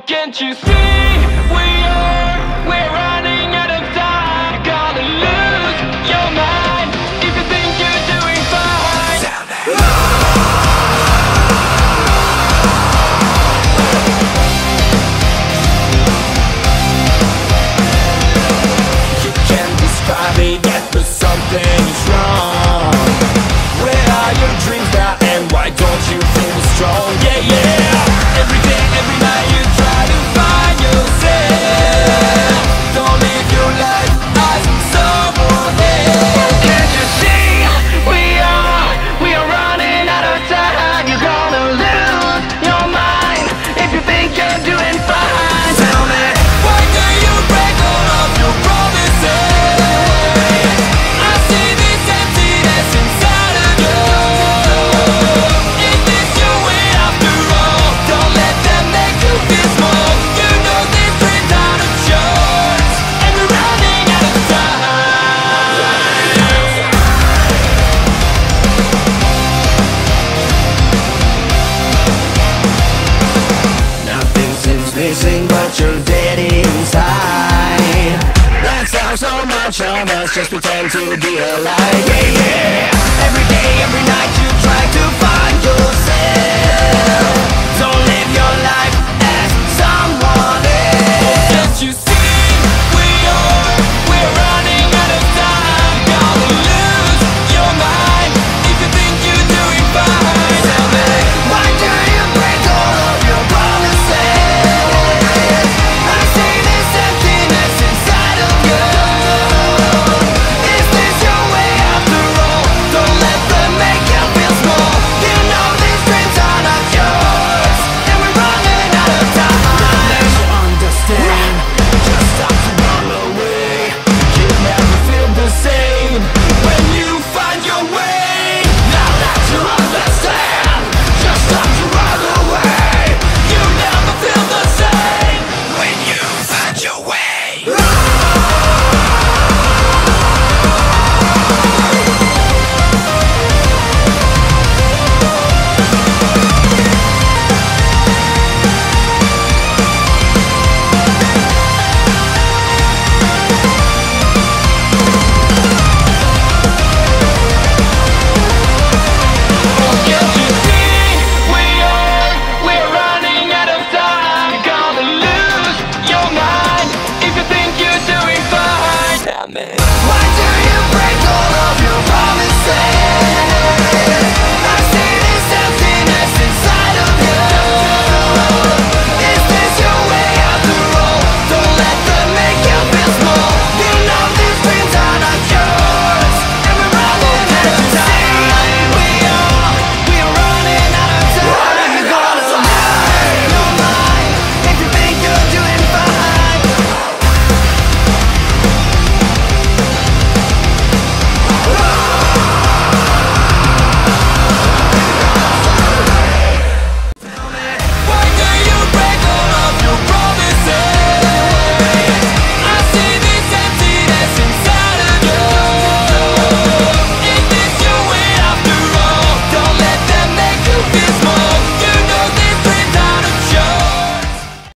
people, can't you see? We're running out of time. You're gonna lose your mind if you think you're doing fine. You can't describe it yet, but something is wrong. Where are your dreams now, and why don't you feel strong? Yeah, yeah. Every day, every night you try to find yourself. But you're dead inside. That sounds so much on us, just pretend to be alive. Yeah, yeah.